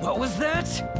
What was that?